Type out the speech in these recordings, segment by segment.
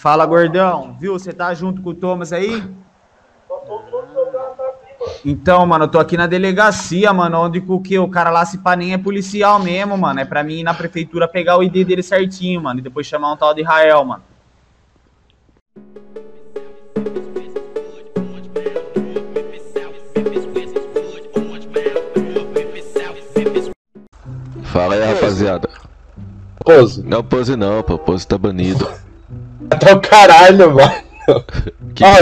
Fala, gordão. Viu? Você tá junto com o Thomas aí? Então, mano, eu tô aqui na delegacia, mano, onde o cara lá se pá nem é policial mesmo, mano. É pra mim ir na prefeitura pegar o ID dele certinho, mano, e depois chamar um tal de Rael, mano. Fala aí, rapaziada. Pose. Não, pose não, pô. Pose tá banido. Tá o caralho, mano.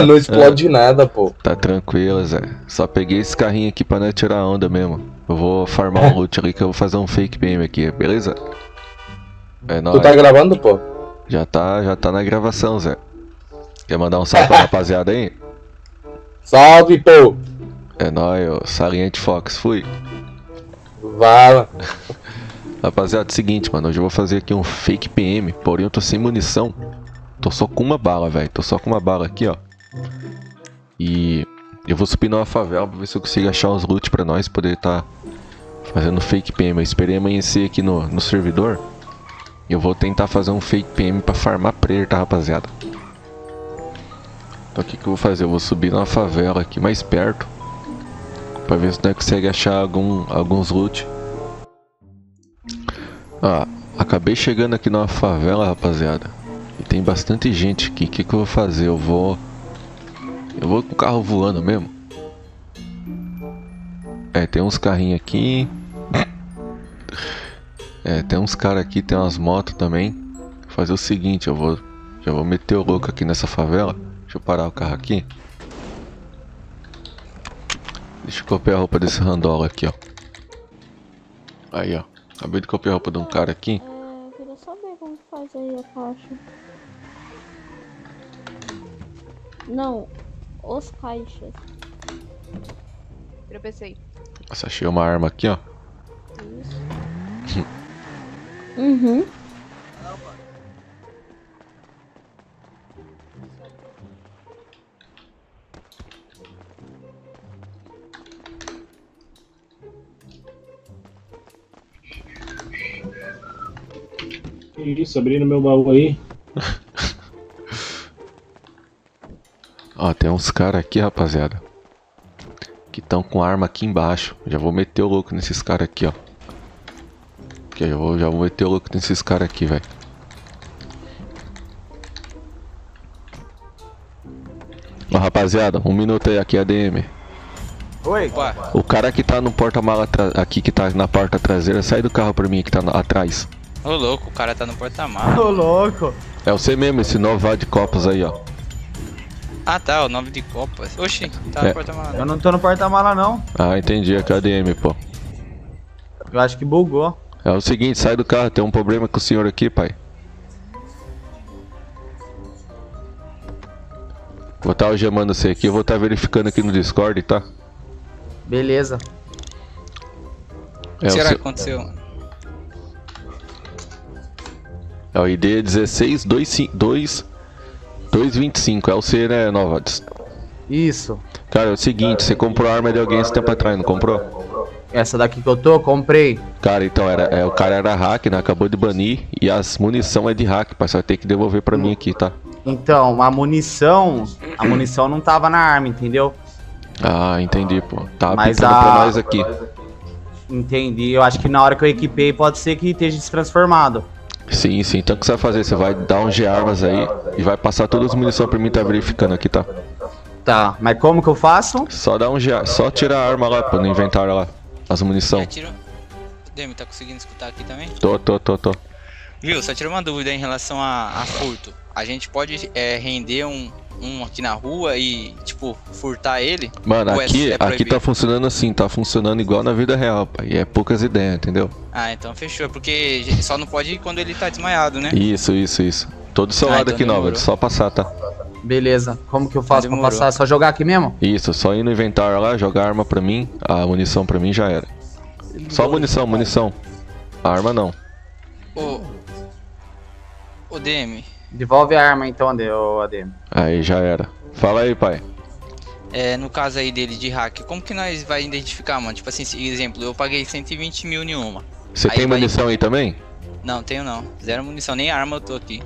Não explode nada, pô. Tá tranquilo, Zé. Só peguei esse carrinho aqui pra não tirar onda mesmo. Eu vou farmar um loot ali que eu vou fazer um fake PM aqui, beleza? É nóis. Tu tá gravando, pô? Já tá na gravação, Zé. Quer mandar um salve pra rapaziada aí? Salve, pô! É nóis, ô. Saliente Fox, fui. Vala. Rapaziada, é o seguinte, mano. Hoje eu vou fazer aqui um fake PM, porém eu tô sem munição. Tô só com uma bala, velho. Tô só com uma bala aqui, ó. E eu vou subir numa favela pra ver se eu consigo achar uns loot pra nós poder tá fazendo fake PM. Eu esperei amanhecer aqui no servidor. E eu vou tentar fazer um fake PM pra farmar player, tá, rapaziada? Então o que que eu vou fazer? Eu vou subir numa favela aqui mais perto pra ver se nós conseguimos achar alguns loot. Ah, acabei chegando aqui numa favela, rapaziada. E tem bastante gente aqui. O que que eu vou fazer? Eu vou com o carro voando mesmo. É, tem uns carrinhos aqui. É, tem uns caras aqui, tem umas motos também. Vou fazer o seguinte, já vou meter o louco aqui nessa favela. Deixa eu parar o carro aqui. Deixa eu copiar a roupa desse randola aqui, ó. Aí, ó. Acabei de copiar a roupa de um cara aqui. Eu queria saber como fazer a caixa. Não, os caixas. Tropecei. Nossa, achei uma arma aqui, ó. Isso. Uhum. Isso, abri no meu baú aí. Ó, tem uns caras aqui, rapaziada, que estão com arma aqui embaixo. Já vou meter o louco nesses caras aqui, ó. Já vou meter o louco nesses caras aqui, velho. Ó, rapaziada, um minuto aí, aqui é a DM. Oi. O cara que tá no porta-mala aqui, que tá na porta traseira, sai do carro pra mim que tá atrás. Ô louco, o cara tá no porta-malas. Ô louco. É o C mesmo, esse 9 de copas aí, ó. Ah tá, o 9 de copas. Oxi, tá no porta-malas. Eu não tô no porta-malas não. Ah, entendi, é KDM, pô. Eu acho que bugou. É o seguinte, sai do carro, tem um problema com o senhor aqui, pai. Vou estar algemando você aqui, eu vou estar verificando aqui no Discord, tá? Beleza. É, o que será que aconteceu, mano? É o ID 16225, é o C, né, Novades? Isso. Cara, é o seguinte, você comprou a arma de alguém esse tempo atrás, não comprou? Essa daqui que eu tô, comprei. Cara, então, o cara era hack, né, acabou de banir, e as munição é de hack, parceiro, vai ter que devolver pra mim aqui, tá? Então, a munição não tava na arma, entendeu? Ah, entendi, pô. Tá pintando pra nós aqui. Entendi, eu acho que na hora que eu equipei pode ser que esteja destransformado. Sim, então o que você vai fazer? Você vai dar um G-Armas aí e vai passar todas as munições pra mim, tá verificando aqui, tá? Tá, mas como que eu faço? Só dá um só tirar a arma lá, pô, no inventário lá, as munições. Demi, tá conseguindo escutar aqui também? Tô. Viu, só tirei uma dúvida em relação a furto. A gente pode render um aqui na rua e, tipo, furtar ele? Mano, aqui tá funcionando assim, tá funcionando igual na vida real, pai. E é poucas ideias, entendeu? Ah, então fechou, porque só não pode ir quando ele tá desmaiado, né? Isso. Todo solado aqui, Nova, só passar, tá? Beleza, como que eu faço pra passar? É só jogar aqui mesmo? Isso, só ir no inventário lá, jogar a arma pra mim, a munição pra mim já era. Só munição. A arma não. Ô DM... Devolve a arma então, ADM. Aí, já era. Fala aí, pai. É, no caso aí dele de hack, como que nós vai identificar, mano? Tipo assim, exemplo, eu paguei 120 mil nenhuma. Você tem munição aí também? Não, tenho não. Zero munição, nem arma eu tô aqui.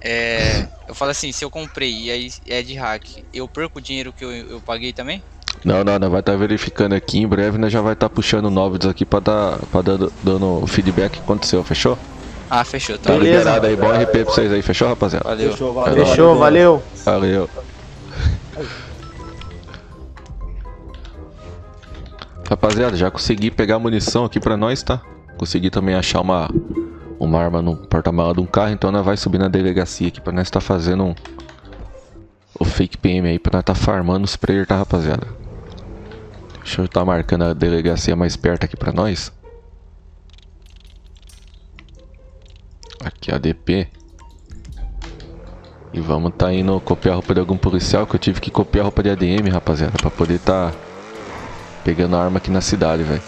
É... Eu falo assim, se eu comprei e aí é de hack, eu perco o dinheiro que eu paguei também? Não, não, não, vai estar verificando aqui, em breve nós já vai estar puxando novos aqui pra dar feedback que aconteceu, fechou? Ah, fechou, tá. Beleza. Liberado aí, bom RP pra vocês aí, fechou, rapaziada? Valeu. Fechou, valeu. Fechou, valeu. Valeu. Rapaziada, já consegui pegar munição aqui pra nós, tá? Consegui também achar uma arma no porta-mala de um carro, então nós vai subir na delegacia aqui pra nós tá fazendo o fake PM aí, pra nós tá farmando os players, tá, rapaziada? Deixa eu tá marcando a delegacia mais perto aqui pra nós. Aqui a DP. E vamos tá indo copiar a roupa de algum policial, que eu tive que copiar a roupa de ADM, rapaziada, pra poder tá pegando a arma aqui na cidade, velho.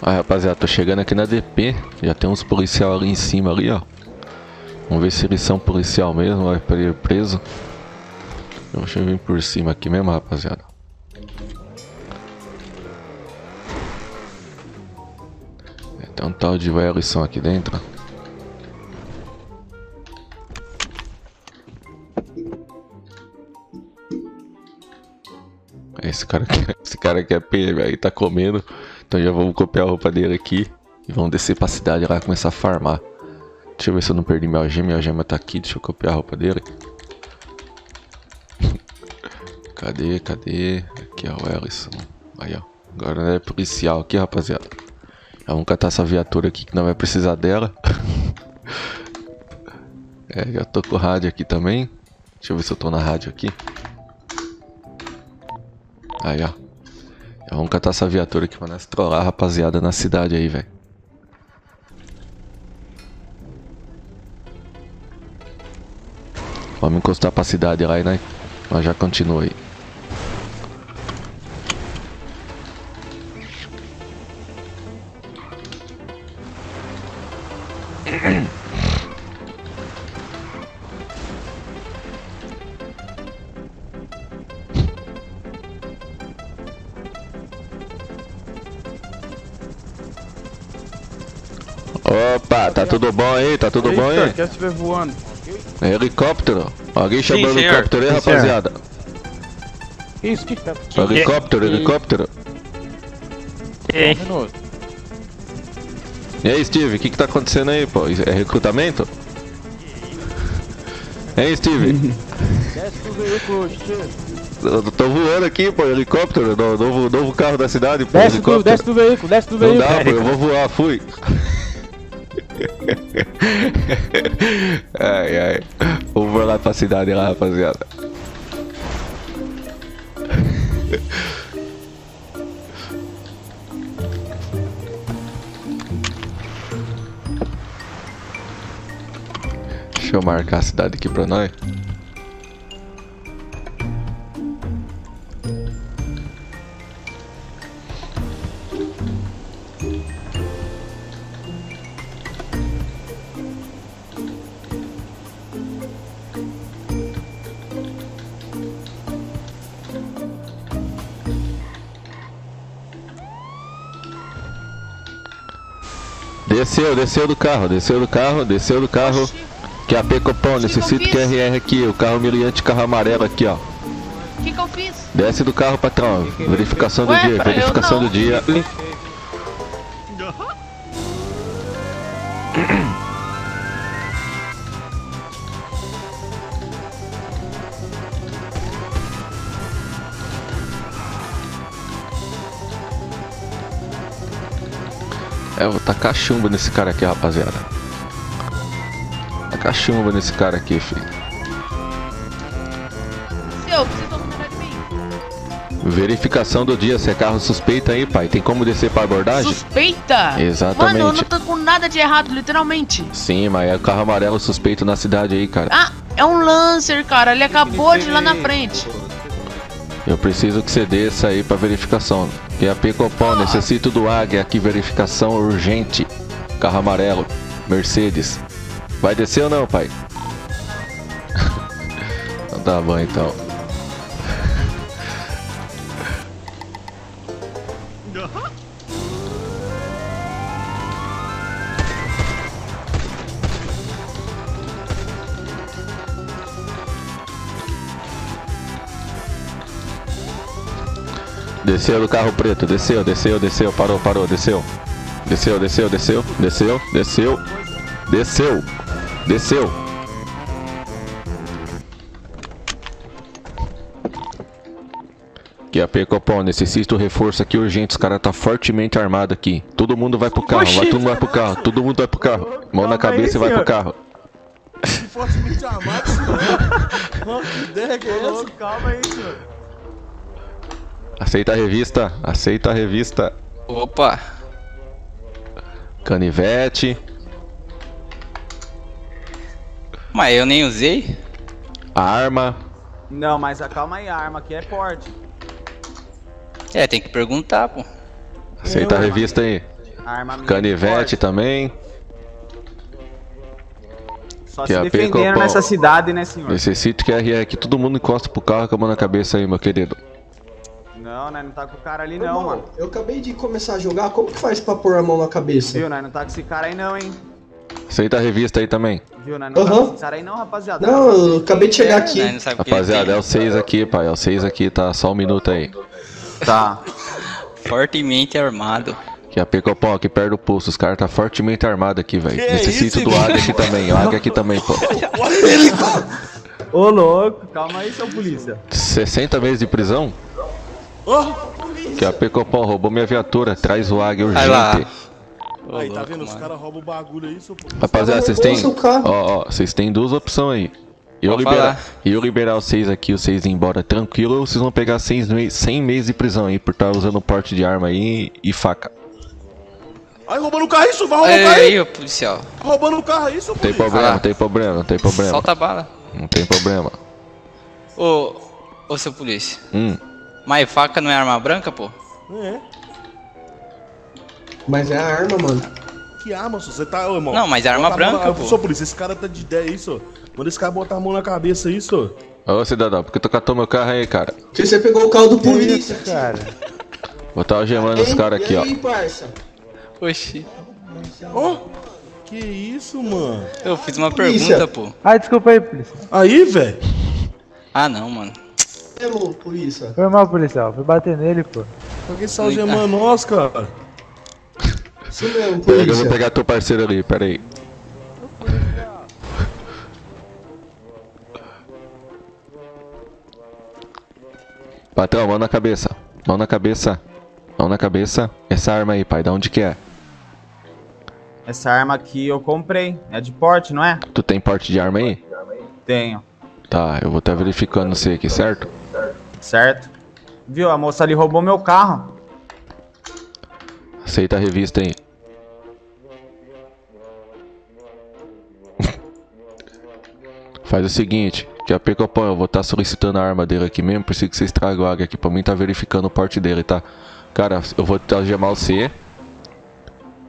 Ah, rapaziada, tô chegando aqui na DP. Já tem uns policial ali em cima ali, ó. Vamos ver se eles são policial mesmo, vai ir preso. Deixa eu vir por cima aqui mesmo, rapaziada. Tem um tal de Ellison aqui dentro. Esse cara aqui é PM, aí tá comendo. Então já vamos copiar a roupa dele aqui e vamos descer pra cidade lá e começar a farmar. Deixa eu ver se eu não perdi minha algema tá aqui, deixa eu copiar a roupa dele. Cadê? Aqui ó, o Ellison. Aí ó, agora é policial aqui, rapaziada. Já vamos catar essa viatura aqui que não vai precisar dela. É, já tô com o rádio aqui também. Deixa eu ver se eu tô na rádio aqui. Aí ó. Vamos catar essa viatura aqui pra nós trollar a rapaziada na cidade aí, velho. Vamos encostar pra cidade lá e nós já continua aí. Opa, tá tudo bom aí? Tá tudo bom aí? Voando. Helicóptero. Alguém chamou o helicóptero aí, rapaziada? Isso, que tá? Helicóptero. Ei. E aí, Steve, o que tá acontecendo aí, pô? É recrutamento? Hein, Steve? Eu tô voando aqui, pô, helicóptero, novo carro da cidade, pô, helicóptero. Desce do veículo. Não dá, pô, eu vou voar, fui. Ai, ai. Vamos lá pra cidade lá, rapaziada. Deixa eu marcar a cidade aqui pra nós. Desceu do carro. QAP Copom, necessito QRR aqui, o carro miliante, carro amarelo aqui, ó. O que eu fiz? Desce do carro, patrão. Verificação do dia. É, eu vou tacar chumbo nesse cara aqui, rapaziada. Tacar chumbo nesse cara aqui, filho. Seu, você tá com vontade de mim? Verificação do dia, se é carro suspeita aí, pai. Tem como descer pra abordagem? Suspeita? Exatamente. Mano, eu não tô com nada de errado, literalmente. Sim, mas é o carro amarelo suspeito na cidade aí, cara. Ah, é um Lancer, cara. Ele acabou de ir lá na frente. Eu preciso que você desça aí pra verificação. QAP Copom, necessito do Águia aqui, verificação urgente. Carro amarelo, Mercedes. Vai descer ou não, pai? Não tá bom, então. Desceu do carro preto, desceu, parou, desceu. Desceu. QAP Copom, necessito reforço aqui urgente, os caras tá fortemente armado aqui. Todo mundo vai pro carro, todo mundo vai pro carro. Mão na cabeça e vai pro carro. Fortemente armado, senhor. Que ideia que é essa? Calma aí, senhor. Aceita a revista, Opa! Canivete. Mas eu nem usei. Arma. Não, mas acalma aí, a arma aqui é porte. É, tem que perguntar, pô. Aceita a revista aí. Arma canivete também. Só se defendendo nessa cidade, né, senhor? Necessito que RE aqui, todo mundo encosta pro carro com a mão na cabeça aí, meu querido. Não, né? Não tá com o cara ali não, mano. Eu acabei de começar a jogar, como que faz pra pôr a mão na cabeça? Viu, né? Não tá com esse cara aí não, hein? Aceita a revista aí também. Viu, né? Não tá com esse cara aí não, rapaziada. Não, eu acabei de chegar aqui. Né? Rapaziada, é o 6 aqui, pai. É o 6 aqui, tá? Só um minuto aí. Tá. Fortemente armado. Que a Pecopó aqui perde o pulso, os caras tá fortemente armado aqui, velho. Necessito do Águia aqui também, o Águia aqui também, pô. Ele tá... Ô, louco, calma aí, seu polícia. 60 meses de prisão? Que a Pecopó roubou minha viatura, traz o Águia urgente. Aí, aí tá vendo? Os caras roubam o bagulho aí, seu pô. Rapaziada, vocês têm. Ó, vocês têm duas opções aí. Eu liberar os 6 aqui, os 6 ir embora tranquilo, ou vocês vão pegar 100 meses de prisão aí por estar usando porte de arma aí e faca. Aí roubando o carro isso, vai roubar o carro aí, policial. Roubando o carro aí, seu policial. Tem problema, não tem problema. Solta a bala. Não tem problema. Ô, seu polícia. Mas faca não é arma branca, pô? É. Mas é a arma, mano. Que arma, senhor? Você tá, ô, irmão? Não, mas é arma branca, pô. Seu polícia, esse cara tá de ideia aí, senhor. Manda esse cara botar a mão na cabeça aí, senhor. Ô, cidadão, por que tu catou meu carro aí, cara? Porque você pegou o carro do polícia, cara. Vou tá algemando os caras aqui, ó. E aí, parça? Oxi. Ô, que isso, mano? Eu fiz uma pergunta, pô. Ai, desculpa aí, polícia. Aí, velho? Ah, não, mano. Polícia. Foi mal, policial, fui bater nele, pô. Por que você algemando nós, cara? Isso mesmo, polícia. Eu vou pegar teu parceiro ali, peraí. Patrão, mão na cabeça. Essa arma aí, pai, da onde que é? Essa arma aqui eu comprei. É de porte, não é? Tu tem porte de arma aí? Tenho. Tá, eu vou estar verificando você aqui, certo? Certo. Viu, a moça ali roubou meu carro. Aceita a revista aí. Faz o seguinte, que a Pecopão, eu vou estar solicitando a arma dele aqui mesmo, preciso que vocês tragam a água aqui pra mim, tá verificando o porte dele, tá? Cara, eu vou algemar o C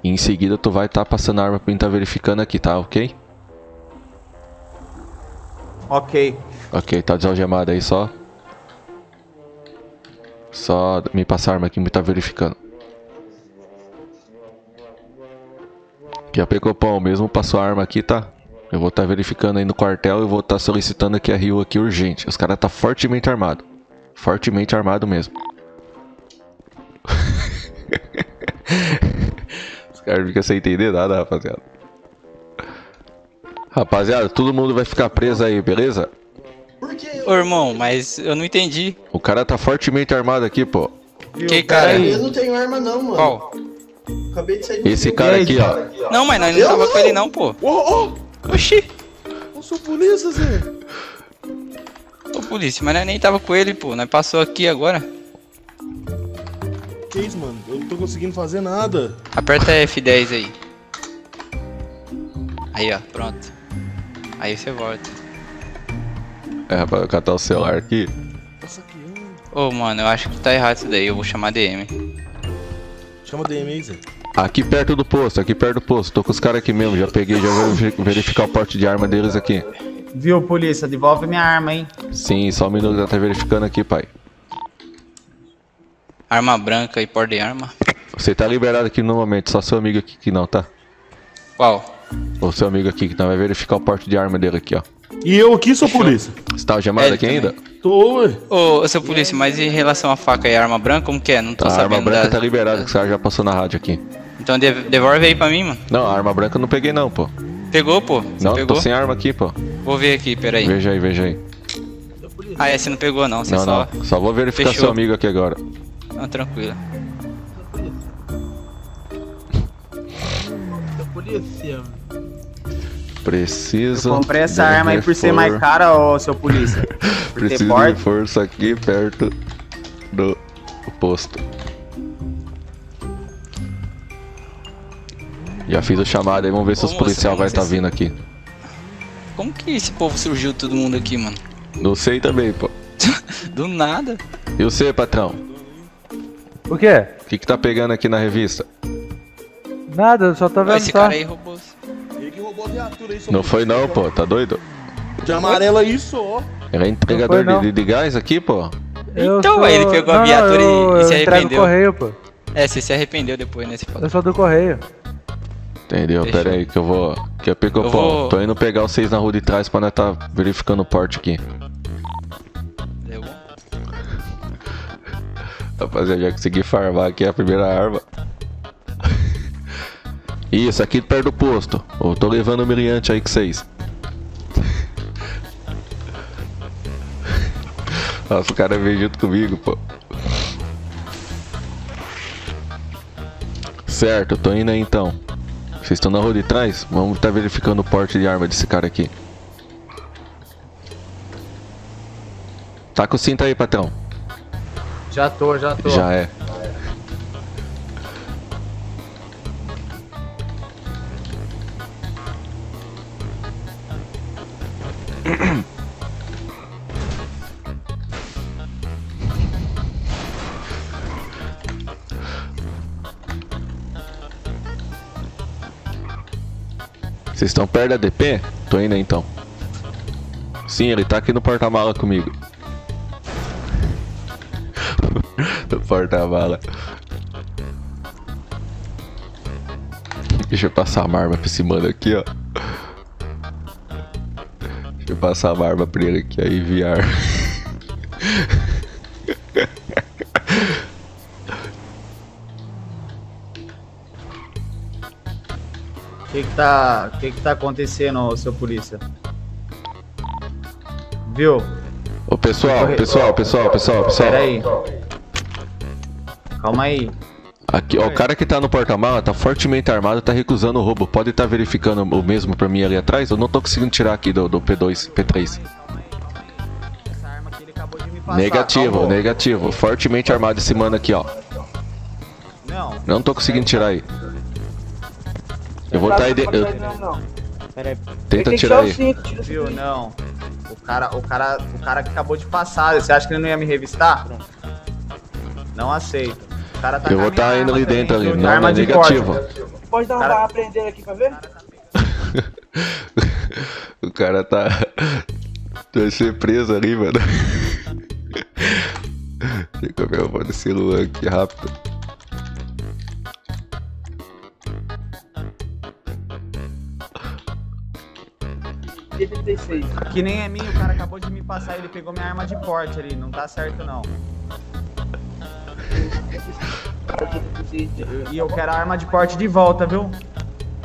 e em seguida tu vai estar passando a arma pra mim, tá verificando aqui, tá? Ok? Ok. Ok, tá desalgemado aí só. Só me passar a arma aqui, me tá verificando. Que a Pecopão mesmo passou a arma aqui, tá? Eu vou estar verificando aí no quartel e vou estar solicitando aqui a Rio aqui urgente. Os caras tá fortemente armado. Fortemente armado mesmo. Os caras ficam sem entender nada, rapaziada. Rapaziada, todo mundo vai ficar preso aí, beleza? Ô, irmão, mas eu não entendi. O cara tá fortemente armado aqui, pô. Que cara? Eu não tenho arma não, mano. Qual? Acabei de sair. Esse cara aqui, ó. Não, mas nós não tava com ele não, pô. Oxi. Eu sou polícia, Zé. Ô, polícia, mas nós nem tava com ele, pô. Nós passou aqui agora. bloqueios, mano. Eu não tô conseguindo fazer nada. Aperta F10 aí. Aí, ó. Pronto. Aí você volta. É, rapaz, eu catar o celular aqui. Ô, mano, eu acho que tá errado isso daí. Eu vou chamar DM. Chama DM aí, Zé. Aqui perto do posto, aqui perto do posto. Tô com os caras aqui mesmo, já peguei, já vou verificar o porte de arma deles aqui. Viu, polícia? Devolve minha arma, hein? Sim, só um minuto, já tá verificando aqui, pai. Arma branca e porte de arma. Você tá liberado aqui no momento, só seu amigo aqui que não, tá? Qual? O seu amigo aqui que não vai verificar o porte de arma dele aqui, ó. E eu aqui, sou polícia? Você tá algemado aqui ainda? Tô, ué. Ô, seu polícia, mas em relação à faca e arma branca, como que é? Não tô sabendo. A arma branca tá liberada, que o cara já passou na rádio aqui. Então devolve aí pra mim, mano. Não, a arma branca eu não peguei não, pô. Pegou, pô? Não, tô sem arma aqui, pô. Vou ver aqui, peraí. Veja aí, veja aí. Ah, é, você não pegou não, você só... Não, só vou verificar seu amigo aqui agora. Não, tranquilo. Polícia. Preciso. Eu comprei essa arma aí por ser mais cara, ó, seu polícia. Preciso de força aqui perto do posto. Já fiz o chamado aí, vamos ver se os policiais vão estar vindo aqui. Como que esse povo surgiu todo mundo aqui, mano? Não sei também, pô. Do nada. E você, patrão? O quê? O que que tá pegando aqui na revista? Nada, eu só tô vendo. Esse cara aí roubou. Ele que roubou a viatura aí, não foi não, pô, tá doido? De amarela isso, ó. Ele é entregador de gás aqui, pô. Então, ele pegou a viatura e se arrependeu. Correio, pô. É, você se arrependeu depois, né? Eu sou do correio. Entendeu? Deixa pera aí que eu vou... Que eu pego o pão. Tô indo pegar vocês na rua de trás pra nós tá verificando o porte aqui. Deu bom? Rapaziada, já consegui farmar aqui a primeira arma. Isso, aqui perto do posto. Eu tô levando o miliante aí com vocês. Nossa, o cara veio junto comigo, pô. Certo, tô indo aí então. Vocês estão na rua de trás? Vamos estar verificando o porte de arma desse cara aqui. Tá com o cinto aí, patrão. Já tô, já tô. Já é. Vocês estão perto da DP? Tô indo então. Sim, ele tá aqui no porta-mala comigo. No porta-mala. Deixa eu passar a arma pra esse mano aqui, ó. Deixa eu passar a arma pra ele aqui, aí enviar. Que tá acontecendo, seu polícia? Viu? Ô pessoal. Pera aí. Calma aí. Aqui, ó, o cara que tá no porta-mala tá fortemente armado, tá recusando o roubo. Pode tá verificando o mesmo pra mim ali atrás? Eu não tô conseguindo tirar aqui do P2, P3. Calma aí. Essa arma aqui ele acabou de me passar. Negativo. Fortemente armado esse mano aqui, ó. Não tô conseguindo tirar aí. Eu vou estar Pera aí. Tenta tirar aí. Viu, não. O cara que acabou de passar, você acha que ele não ia me revistar? Não aceito. O cara tá. Eu vou estar indo ali dentro ali. Não, arma de negativo. Pode dar uma prender aqui pra ver? O cara tá. Vai ser preso ali, mano. Deixa eu ver o meu celular aqui rápido. Que nem é mim, o cara acabou de me passar, ele pegou minha arma de porte ali, não tá certo não. E eu quero a arma de porte de volta, viu?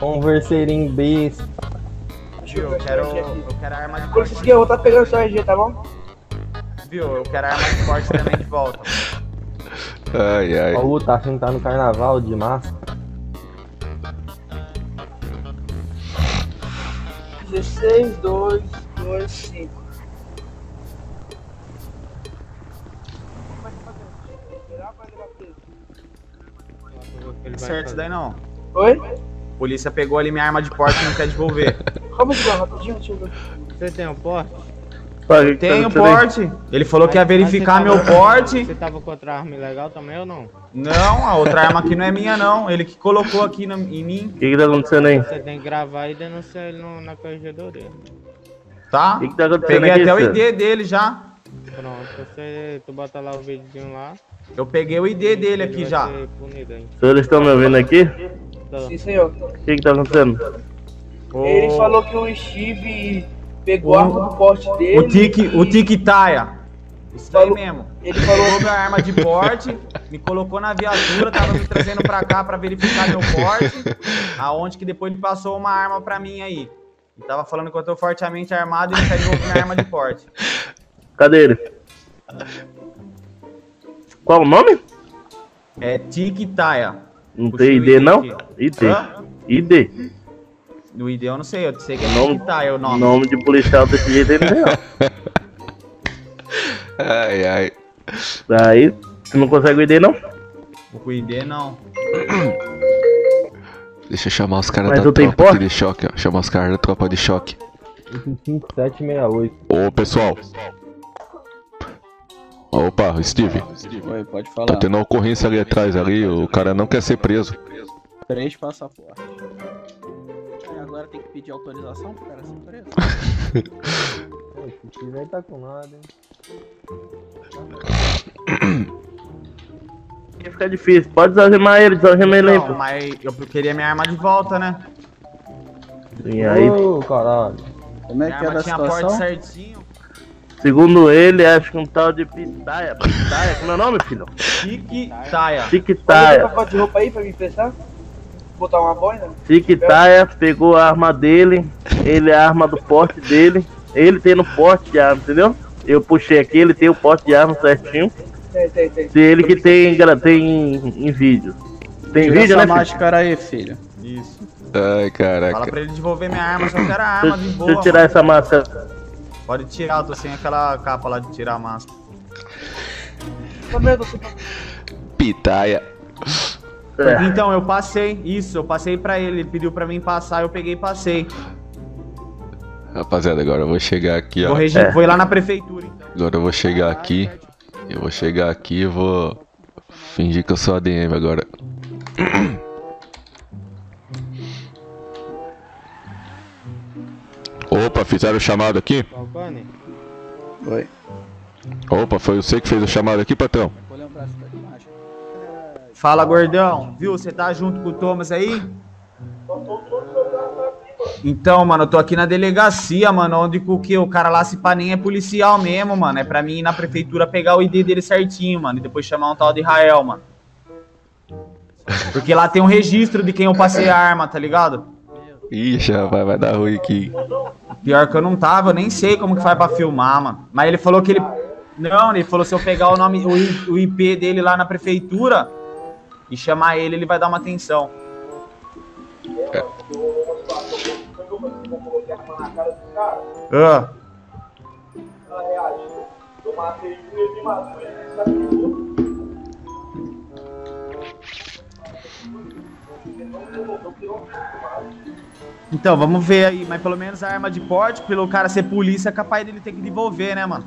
Converseirinho besta. Viu, eu quero a arma de porte. Eu vou tá pegando só RG, tá bom? Viu, eu quero a arma de porte também de volta. Ai, ai. Paulo tá achando que tá no carnaval de massa. Seis, dois, cinco. Tá certo daí não. Oi? A polícia pegou ali minha arma de porte e não quer devolver. Vamos lá, rapidinho, tio. Você tem um porte? Tenho porte. Ele falou que ia verificar meu porte. Você tava com outra arma ilegal também ou não? Não, a outra arma aqui não é minha não. Ele que colocou aqui em mim. O que tá acontecendo aí? Você tem que gravar e denunciar ele na corregedoria. Tá? Que tá peguei aqui, até o ID dele já. Pronto, você, tu bota lá o videozinho lá. Eu peguei o ID dele aqui já. Vocês estão me ouvindo aqui? Sim, senhor. O que tá acontecendo? Oh. Ele falou que o Steve pegou a arma do porte dele. O TikiTaia. Isso aí mesmo. Ele falou sobre a arma de porte, me colocou na viatura, tava me trazendo pra cá pra verificar meu porte. Aonde que depois ele passou uma arma pra mim aí. Ele tava falando que eu tô fortemente armado e ele tá devolvendo a arma de porte. Cadê ele? Qual o nome? É TikiTaia. Não tem ID, não? ID. ID. Do ID eu não sei, eu sei que é TikiTaia o nome. Nome de policial desse jeito ele não é. Ai, ai. Daí, tu não consegue o ID, não? O ID, não. Deixa eu chamar os caras da tropa de choque, ó. Chamar os caras da tropa de choque. 5768. Ô, pessoal. Opa, Steve. Oi, pode falar. Tá tendo uma ocorrência ali atrás, ali. O cara não quer ser preso. 3 passaportes. Agora tem que pedir autorização pro cara ser preso? Poxa, o Steve tá com nada, hein? Fica difícil, pode desarmar ele aí. Não, mas eu queria minha arma de volta, né? E aí? Ô, caralho. Como é que é a situação? Segundo ele, acho que um tal de Pitaya. Pitaya, como é o nome, filho? TikiTaia. TikiTaia. Pode botar de roupa aí pra me emprestar? Botar uma boina? TikiTaia pegou a arma dele, ele é a arma do porte dele. Ele tem no porte de arma, entendeu? Eu puxei aqui, ele tem o porte de arma certinho. Tem. Se ele que tem em vídeo. Tem vídeo, essa, né, máscara aí, filho? Isso. Ai, caraca. Fala pra ele devolver minha arma, só quero a arma de boa. Deixa eu tirar essa máscara. Pode tirar, eu tô sem aquela capa lá de tirar a máscara. Pitaya. É. Então, eu passei, isso, eu passei pra ele. Ele pediu pra mim passar, eu peguei e passei. Rapaziada, agora eu vou chegar aqui, ó. Vou ir lá na prefeitura, então. Agora eu vou chegar aqui. Eu vou chegar aqui e vou fingir que eu sou ADM agora. Opa, fizeram o chamado aqui? Oi. Opa, foi você que fez o chamado aqui, patrão? Fala, gordão. Viu, você tá junto com o Thomas aí? Então, mano, eu tô aqui na delegacia, mano, onde o cara lá se pá nem é policial mesmo, mano. É pra mim ir na prefeitura pegar o ID dele certinho, mano, e depois chamar um tal de Rael, mano. Porque lá tem um registro de quem eu passei a arma, tá ligado? Ixi, rapaz, vai dar ruim aqui. Pior que eu não tava, eu nem sei como que faz pra filmar, mano. Mas ele falou que ele... Não, ele falou se eu pegar o nome, o IP dele lá na prefeitura e chamar ele, ele vai dar uma atenção. É. Então, vamos ver aí, mas pelo menos a arma de porte, pelo cara ser polícia, é capaz dele ter que devolver, né, mano?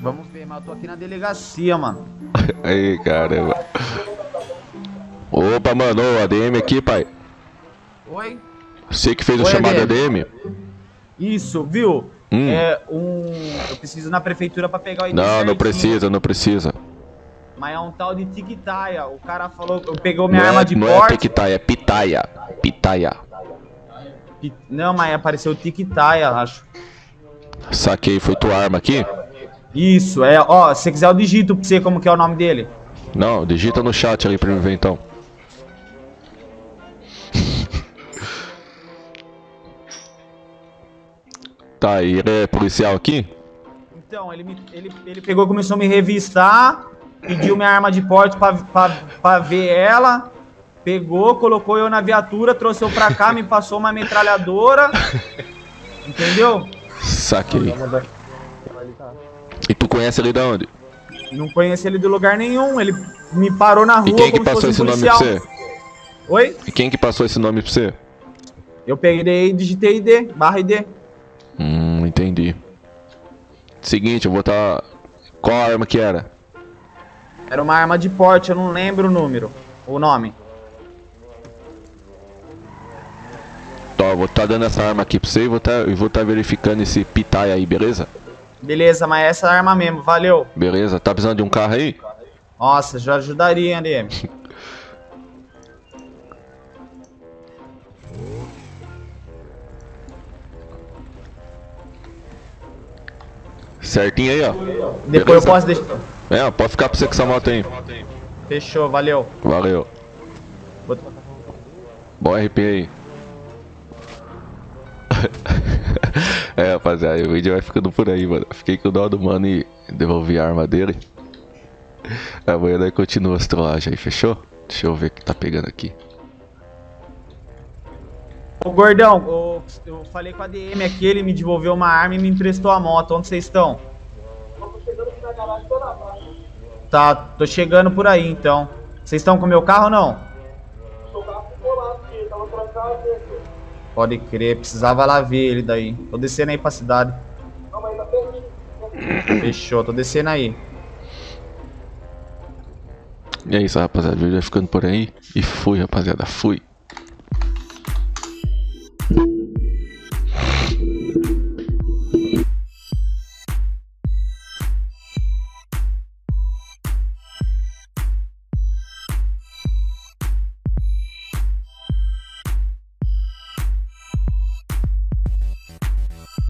Vamos ver, mas eu tô aqui na delegacia, mano. Aí, caramba. Opa, mano, o ADM aqui, pai. Oi? Você que fez a chamada ADM? Isso, viu? É eu preciso ir na prefeitura pra pegar o ID. Não, certinho. Não precisa, não precisa. Mas é um tal de TikiTaia. O cara falou, eu pegou minha arma de porte. Não é TikiTaia, é Pitaya. Pitaya. Não, mas apareceu TikiTaia, acho. Saquei, foi tua arma aqui? Isso, é, ó, se você quiser eu digito pra você como que é o nome dele. Não, digita no chat ali pra mim ver então. Tá, e ele é policial aqui? Então, ele pegou e começou a me revistar, pediu minha arma de porte pra ver ela, pegou, colocou eu na viatura, trouxe eu pra cá, me passou uma metralhadora, entendeu? Saquei. E tu conhece ele da onde? Não conheço ele de lugar nenhum, ele me parou na rua. E quem que passou esse nome pra você? Oi? E quem que passou esse nome pra você? Eu peguei e digitei ID, barra ID. Entendi. Seguinte, eu vou botar... Qual a arma que era? Era uma arma de porte, eu não lembro o número, o nome. Tá, eu vou estar dando essa arma aqui pra você e vou estar verificando esse Pitaya aí, beleza? Beleza, mas essa é a arma mesmo, valeu. Beleza, tá precisando de um carro aí? Nossa, já ajudaria, hein, Ariane. Certinho aí, ó. Depois beleza? Eu posso deixar... É, pode ficar pra você com essa moto aí. Fechou, valeu. Valeu. Bom RP aí. É, rapaziada, o vídeo vai ficando por aí, mano. Fiquei com o dó do mano e devolvi a arma dele. Amanhã daí continua as trollagens aí, fechou? Deixa eu ver o que tá pegando aqui. Ô, gordão, eu falei com a DM aqui, ele me devolveu uma arma e me emprestou a moto. Onde vocês estão? Eu tô chegando aqui na garagem, tô na praia. Tá, tô chegando por aí, então. Vocês estão com o meu carro ou não? Seu carro ficou lá, filho. Tava trancado, velho. Pode crer, precisava lá ver ele daí. Tô descendo aí pra cidade. Não, mas tá perdido. Fechou, tô descendo aí. E é isso, rapaziada. O vídeo vai ficando por aí. E fui, rapaziada, fui.